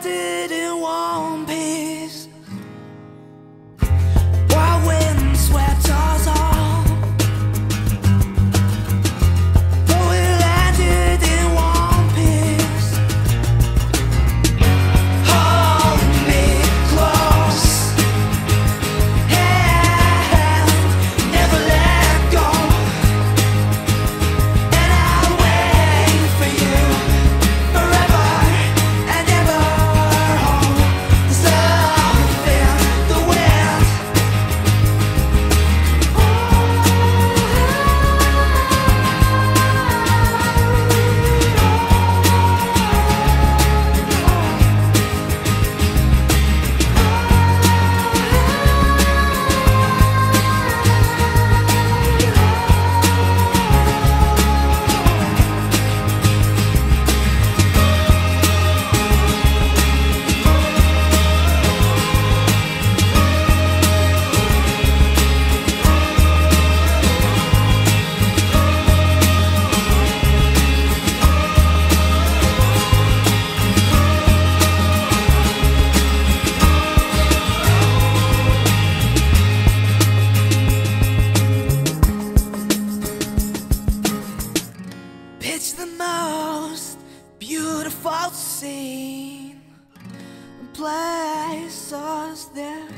stranded in one piece, while wind swept us all. Though we landed in one piece, hold me close and never let go, and I'll wait for you forever and ever. Hold something, the wind. It's the most beautiful scene, place us there.